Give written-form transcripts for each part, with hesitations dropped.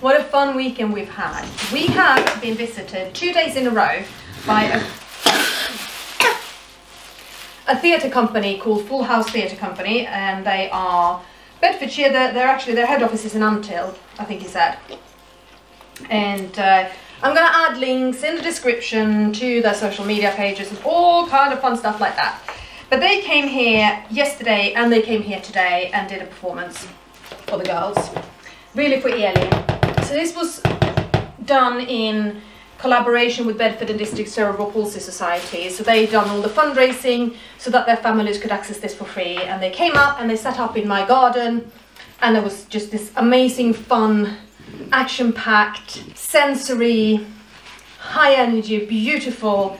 What a fun weekend we've had. We have been visited 2 days in a row by a theatre company called Full House Theatre Company, and they are Bedfordshire. They're actually, their head office is in Until, I think he said. And I'm going to add links in the description to their social media pages and all kind of fun stuff like that. But they came here yesterday and they came here today and did a performance for the girls, really for Elin. So this was done in collaboration with Bedford and District Cerebral Palsy Society. So they done all the fundraising so that their families could access this for free. And they came up and they sat up in my garden, and there was just this amazing, fun, action-packed, sensory, high-energy, beautiful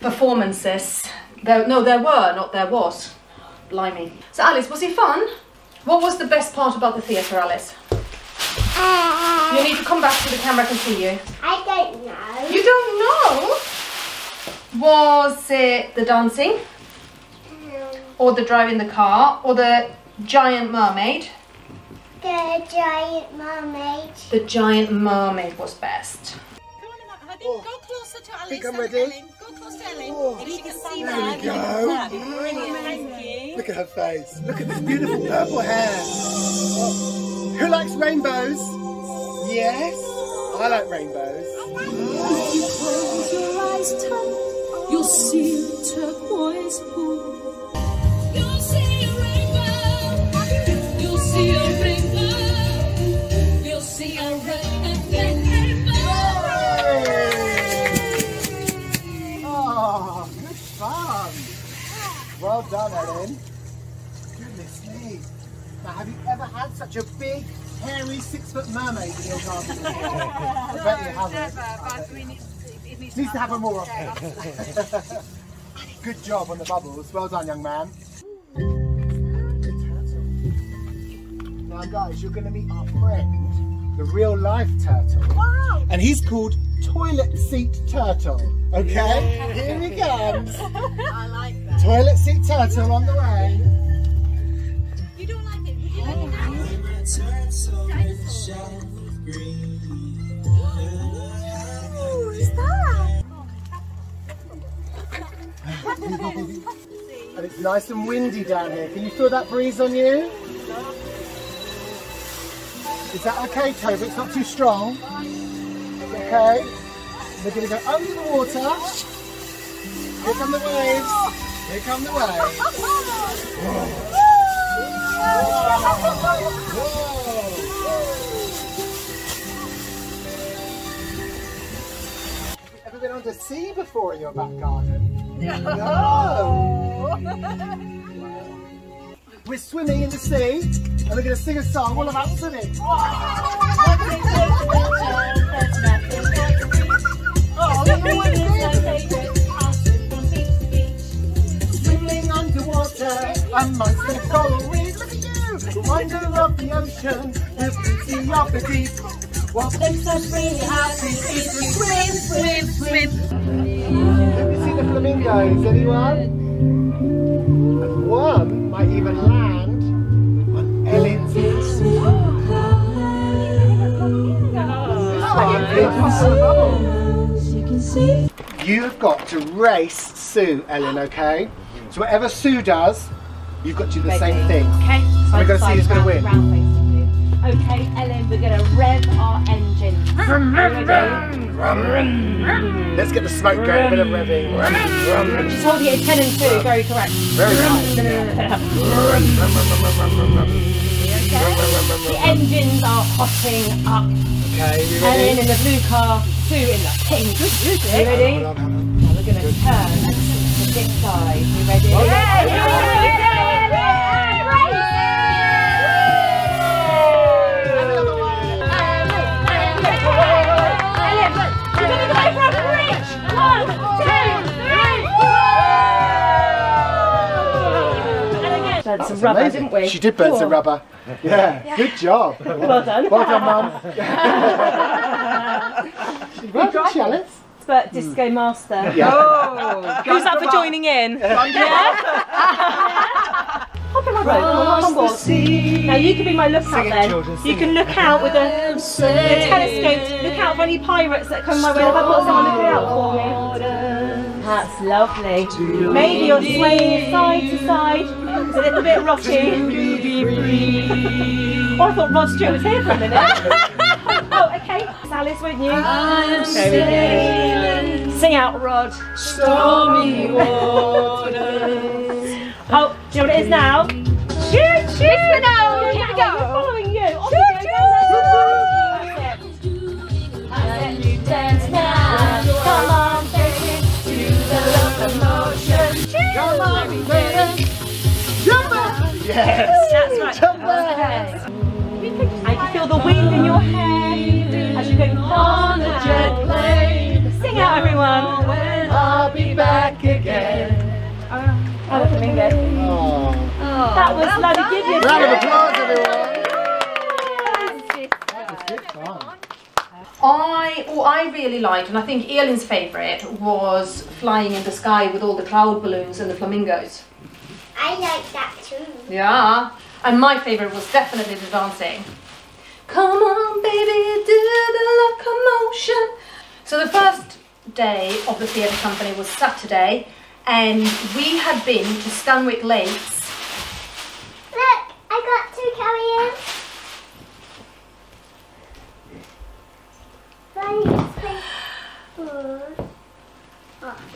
performances. There was. Blimey. So Alice, was it fun? What was the best part about the theatre, Alice? You need to come back so the camera can see you. I don't know. You don't know? Was it the dancing? No. Or the driving the car? Or the giant mermaid? The giant mermaid. The giant mermaid was best. Go closer to Alice. Think I'm ready. Go closer to Elin. Oh, if you can see that. There we go. Brilliant. Thank you. Look at her face. Look at this beautiful purple hair. Oh. Who likes rainbows? Yes. I like rainbows. If you close your eyes tight, you'll see a turquoise pool. You'll see a rainbow. You'll see a rainbow. You'll see a rainbow. Well done, Elin. Goodness me. Now, have you ever had such a big, hairy, 6-foot mermaid in your garden? No, I bet you haven't. Never, but we need it needs to happen more often. Yeah, good job on the bubbles. Well done, young man. Good turtle. Now, guys, you're going to meet our friend, the real-life turtle. Wow! And he's called Toilet Seat Turtle. Okay? Yeah. Here he comes. I like that. Toilet seat turtle on the way. You don't like it? Would you like it now? Ooh, who's that? And it's nice and windy down here. Can you feel that breeze on you? Is that okay, Toby? It's not too strong. Okay. We're going to go under the water. Here come the waves. Here come the waves. Whoa. Have you ever been on the sea before in your back garden? No. No. We're swimming in the sea and we're going to sing a song all about swimming. Oh, look at what it is. Amongst the coral reefs, look at you! The wonder of the ocean, the beauty of the deep. What makes us really happy is to swim, swim, swim. Have you seen the flamingos, anyone? And one might even land on Elin's swim. You've got to race Sue, Elin, okay? So whatever Sue does, you've got to do the same thing. Okay. So we're going to see who's going to win. Okay, Elin, we're going to rev our engine. Let's get the smoke going, a bit of revving. Just hold here, 10 and 2, very correct. Very right. Okay. The engines are hotting up. Okay, you ready? Elin in the blue car, Sue in the pink. Good, ready? Now we're going to turn and sit side. You ready? Yeah! That's rubber, amazing. Didn't we? She did burn some rubber. Yeah. Good job. Well done. Well done, Mum. Well done, Alice. Expert disco master. Yeah. Oh, who's up for joining in? Yeah. I'll be my boat. Now you can be my lookout then. You can look out with a telescope, look out for any pirates that come my way. If I've got someone looking out for me. That's lovely. Maybe you're swaying side to side. It's a little bit rocky. Oh, I thought Rod Stewart was here for a minute. Oh, okay. It's Alice, won't you? I'm sailing. Sing out, Rod. Stormy waters. Oh, do you know what it is now? Choo-choo! Here we go. We're following you. Choo-choo! And you dance now. Come on, baby, to the locomotion. Choo-choo! Come on, baby. Jump up! Yes. That's right. Jump up! I can feel the wind in your hair as you go on the jet plane. Sing out, everyone. When I'll be back again. I love Domingo. That was lovely. Give you a round of applause, everyone. That was good fun. I really liked, and I think Elin's favourite was flying in the sky with all the cloud balloons and the flamingos. I like that too. Yeah. And my favourite was definitely the dancing. Come on baby, do the locomotion. So the first day of the theatre company was Saturday, and we had been to Stanwick Lakes. Look, I got two carriers.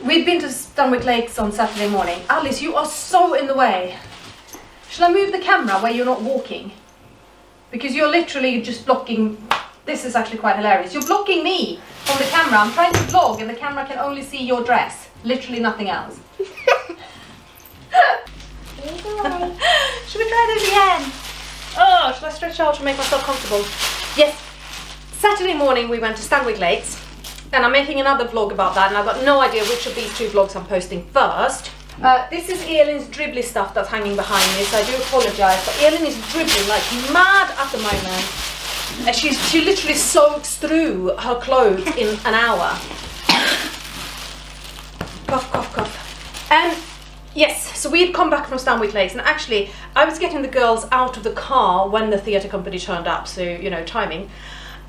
We'd been to Stanwick Lakes on Saturday morning. Alice, you are so in the way. Shall I move the camera where you're not walking? Because you're literally just blocking. This is actually quite hilarious. You're blocking me from the camera. I'm trying to vlog and the camera can only see your dress. Literally nothing else. Should we try that again? Oh, should I stretch out to make myself comfortable? Yes. Saturday morning we went to Stanwick Lakes. And I'm making another vlog about that. And I've got no idea which of these two vlogs I'm posting first. This is Elin's dribbly stuff that's hanging behind me, so I do apologise, but Elin is dribbling like mad at the moment, and she literally soaks through her clothes in an hour. Cough, cough, cough. Yes, so we'd come back from Stanwick Lakes, and actually, I was getting the girls out of the car when the theatre company turned up, so, you know, timing.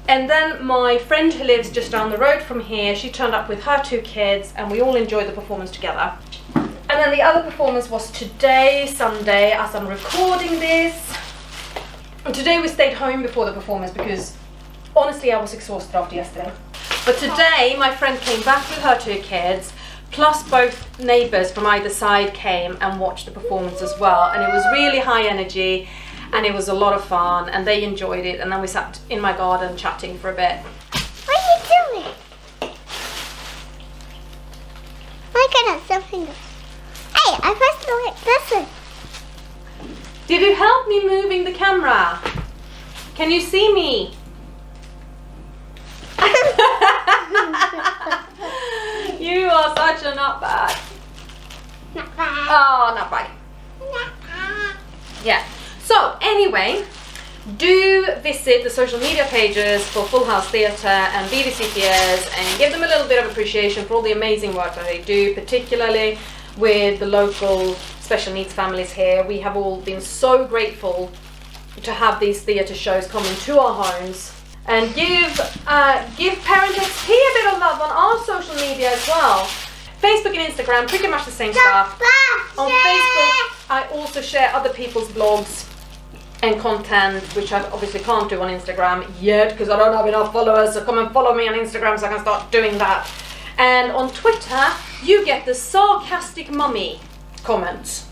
And then my friend who lives just down the road from here, she turned up with her two kids, and we all enjoyed the performance together. And then the other performance was today, Sunday, as I'm recording this. And today we stayed home before the performance because honestly I was exhausted after yesterday. But today my friend came back with her two kids, plus both neighbours from either side came and watched the performance as well. And it was really high energy and it was a lot of fun and they enjoyed it. And then we sat in my garden chatting for a bit. What are you doing? I got something. I pressed the right button. Did it help me moving the camera? Can you see me? You are such a nutbag. Nutbag. Oh, nutbag. Nutbag. Yeah. So, anyway, do visit the social media pages for Full House Theatre and BBC Theatres and give them a little bit of appreciation for all the amazing work that they do, particularly with the local special needs families here. We have all been so grateful to have these theatre shows coming to our homes. And give ParentXP a bit of love on our social media as well. Facebook and Instagram, pretty much the same stuff. On Facebook, I also share other people's blogs and content, which I obviously can't do on Instagram yet because I don't have enough followers, so come and follow me on Instagram so I can start doing that. And on Twitter, you get the sarcastic mummy comments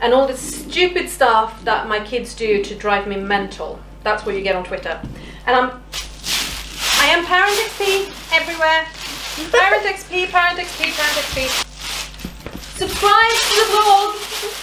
and all the stupid stuff that my kids do to drive me mental. That's what you get on Twitter. And I am ParentXP everywhere. ParentXP, ParentXP, ParentXP. Subscribe to the vlog.